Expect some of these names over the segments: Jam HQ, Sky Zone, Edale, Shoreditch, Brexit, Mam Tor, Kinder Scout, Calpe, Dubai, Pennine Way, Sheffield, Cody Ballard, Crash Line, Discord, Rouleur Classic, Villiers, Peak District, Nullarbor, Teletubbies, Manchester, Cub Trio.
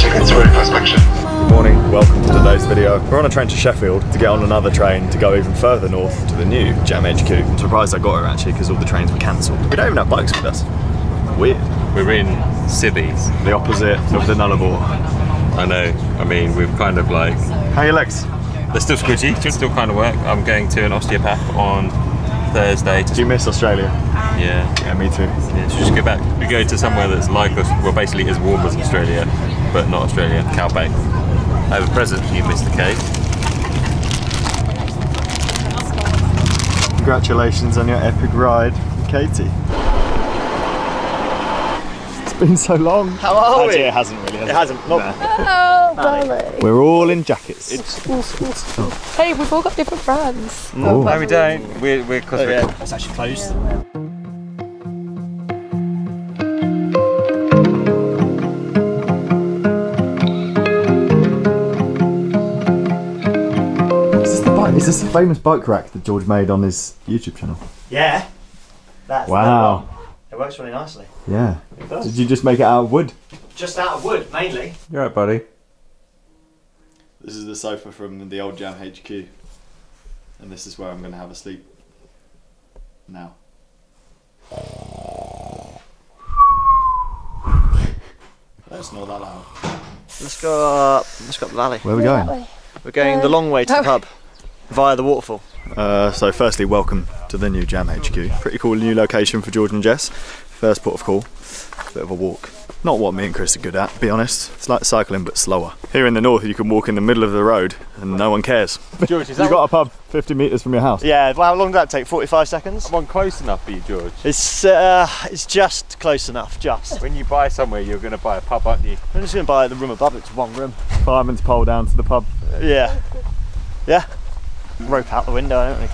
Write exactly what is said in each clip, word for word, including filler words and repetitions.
checking through for inspection. Good morning, welcome to today's video. We're on a train to Sheffield to get on another train to go even further north to the new Jam H Q. I'm surprised I got here actually because all the trains were cancelled. We don't even have bikes with us. Weird. We're in Civvies. The opposite of the Nullarbor. I know, I mean we've kind of like... How are your legs? They're still squidgy, still kind of work. I'm going to an osteopath on Thursday. To... Do you miss Australia? Yeah. Yeah, me too. Yeah, so just go back. We go to somewhere that's like us, well basically as warm as Australia, but not Australia, Calpe. I have a present for you, Mister K. Congratulations on your epic ride, Katie. It's been so long. How are we? Actually, it hasn't really, has it? It hasn't. Not nah. We're all in jackets. It's ooh, ooh, ooh. Hey, we've all got different brands. No, no we don't. We're, we're, oh, we're yeah. It's actually closed. Yeah. Is this the bike? Is this the famous bike rack that George made on his YouTube channel? Yeah. That's wow. That one. It works really nicely. Yeah. It does. Did you just make it out of wood? Just out of wood, mainly. You're right, buddy. This is the sofa from the old Jam H Q, and this is where I'm going to have a sleep now. That's not that loud. Let's go up. Let's go up the valley. Where are we going? Way. We're going uh, the long way to the pub via the waterfall. Uh, so, firstly, welcome to the new Jam H Q. Pretty cool new location for George and Jess. First port of call. Bit of a walk. Not what me and Chris are good at, to be honest. It's like cycling, but slower. Here in the north, you can walk in the middle of the road and no one cares. George, is that you got a pub fifty metres from your house? Yeah, well, how long did that take? forty-five seconds? Come on, close enough for you, George. It's uh, it's just close enough, just. When you buy somewhere, you're going to buy a pub, aren't you? I'm just going to buy the room above, it's one room. Fireman's pole down to the pub. Yeah. Yeah. Rope out the window, I don't really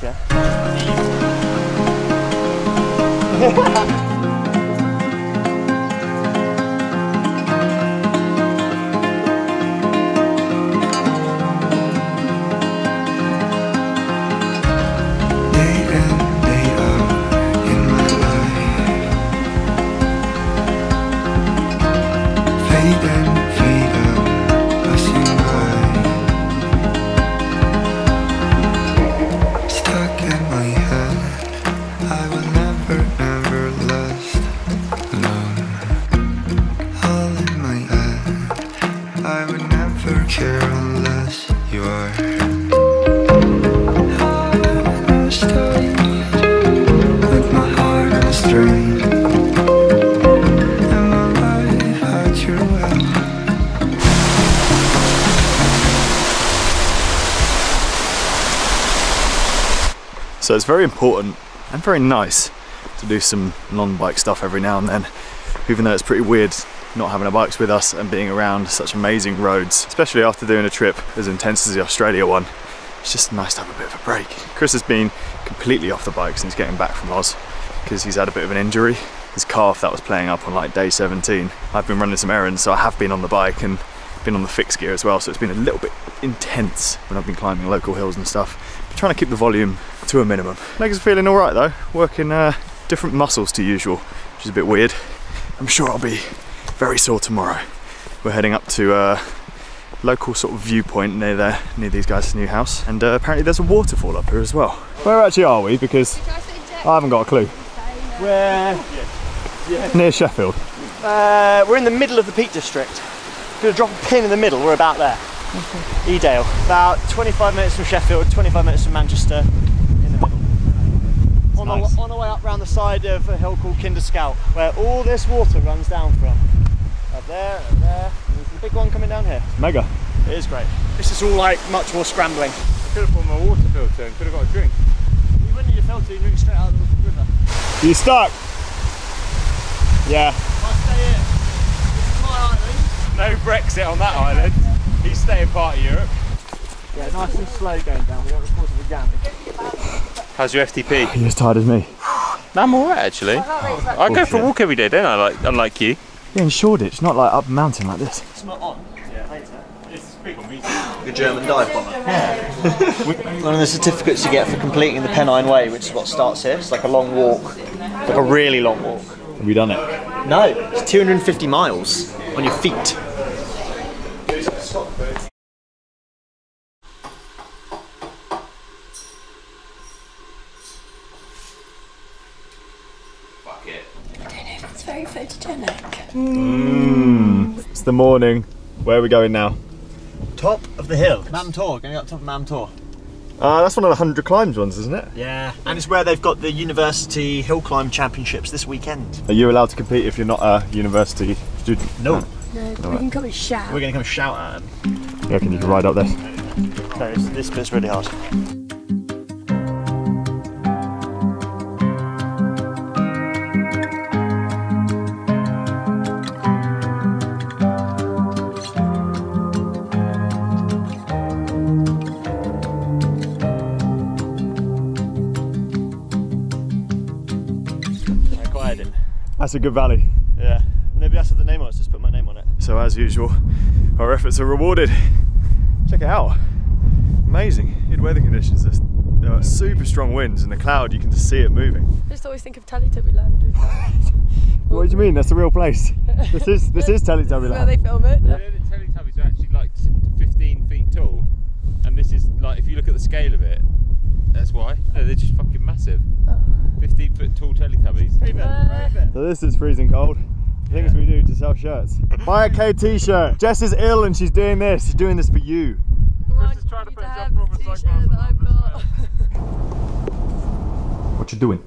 care. So it's very important and very nice to do some non-bike stuff every now and then, even though it's pretty weird not having our bikes with us and being around such amazing roads, especially after doing a trip as intense as the Australia one. It's just nice to have a bit of a break. Chris has been completely off the bike since getting back from Oz because he's had a bit of an injury. His calf that was playing up on like day seventeen. I've been running some errands, so I have been on the bike and been on the fixed gear as well, so it's been a little bit intense when I've been climbing local hills and stuff. Trying to keep the volume to a minimum. Legs are feeling all right though, working uh, different muscles to usual, which is a bit weird. I'm sure I'll be very sore tomorrow. We're heading up to a local sort of viewpoint near there, near these guys' new house, and uh, apparently there's a waterfall up here as well. Where actually are we? Because I haven't got a clue. We're near Sheffield. Uh, we're in the middle of the Peak District. If you're gonna drop a pin in the middle, we're about there. Okay. Edale, about twenty-five minutes from Sheffield, twenty-five minutes from Manchester, in the middle. On, nice. the, on the way up round the side of a hill called Kinder Scout, where all this water runs down from. Up there, up there, and there's a big one coming down here. Mega. It is great. This is all like much more scrambling. I could have put my water filter and could have got a drink. You wouldn't need a filter, you'd drink straight out of the river. You stuck? Yeah. I stay here. This is my island. No Brexit on that island. He's staying part of Europe. Yeah, nice and slow going down. We don't record it again. How's your F T P? You're as tired as me. No, I'm alright actually. Oh, I go for a walk every day, don't I? Like, unlike you. Yeah, in Shoreditch, not like up a mountain like this. It's not on. Yeah, later. It's big on me. The German dive bomber. Yeah. One of the certificates you get for completing the Pennine Way, which is what starts here. It's like a long walk, like a really long walk. Have we done it? No, it's two hundred and fifty miles on your feet. Mm. It's the morning. Where are we going now? Top of the hill. Mam Tor, going up top of Mam Tor. Uh, that's one of the one hundred climbs ones, isn't it? Yeah, and it's where they've got the university hill climb championships this weekend. Are you allowed to compete if you're not a university student? No. No, no we can come and shout. We're going to come and shout at them. You reckon you can ride up this? No, this bit's really hard. That's a good valley. Yeah. Nobody asked for the name on it, so just put my name on it. So as usual, our efforts are rewarded. Check it out. Amazing. Good weather conditions. There are super strong winds and the cloud, you can just see it moving. I just always think of Teletubby Land. What do you mean? That's the real place. This is this is Teletubby Land. Where they film it. Yeah. You know the Teletubbies are actually like fifteen feet tall, and this is like, if you look at the scale of it, that's why. No, they're just fucking massive. Oh. fifteen foot tall Teletubbies. Uh, so this is freezing cold. Things yeah. we do to sell shirts. Buy a K t-shirt. Jess is ill and she's doing this. She's doing this for you. Chris on, is trying to put a jumper on the cyclone. What you doing?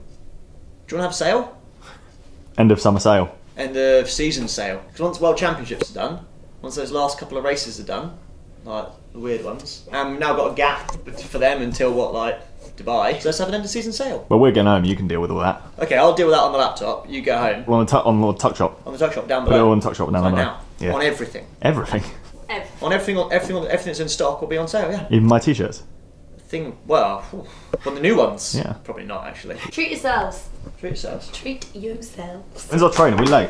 Do you want to have a sale? End of summer sale. End of season sale. Because once World Championships are done, once those last couple of races are done, like the weird ones, and we've now got a gap for them until what, like Dubai. So let's have an end of season sale. Well, we're going home. You can deal with all that. Okay, I'll deal with that on the laptop. You go home. Well, on the, on the tuck shop. On the tuck shop down below. Well, on the tuck shop down below. Like now. Yeah. On everything. Everything. Everything. On everything. On everything. Everything that's in stock will be on sale. Yeah. Even my t-shirts. Thing. Well, on the new ones. Yeah. Probably not actually. Treat yourselves. Treat yourselves. Treat yourselves. When's our train? Are we late?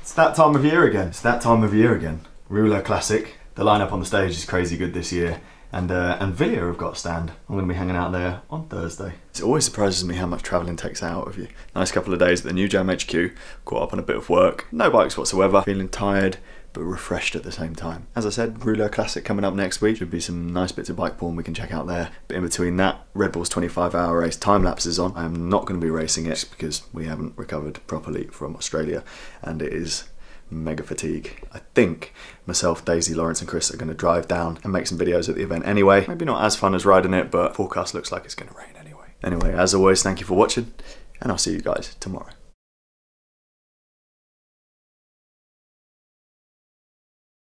It's that time of year again. It's that time of year again. Rouleur Classic. The lineup on the stage is crazy good this year, and uh, and Villiers have got a stand. I'm going to be hanging out there on Thursday. It always surprises me how much travelling takes out of you. Nice couple of days at the new Jam H Q. Caught up on a bit of work. No bikes whatsoever. Feeling tired, but refreshed at the same time. As I said, Rouleur Classic coming up next week. Should be some nice bits of bike porn we can check out there. But in between that, Red Bull's twenty-five hour race time lapse is on. I am not going to be racing it because we haven't recovered properly from Australia, and it is mega fatigue. I think myself, Daisy, Lawrence and Chris are going to drive down and make some videos at the event anyway. Maybe not as fun as riding it, but forecast looks like it's going to rain anyway. Anyway, as always, thank you for watching, and I'll see you guys tomorrow.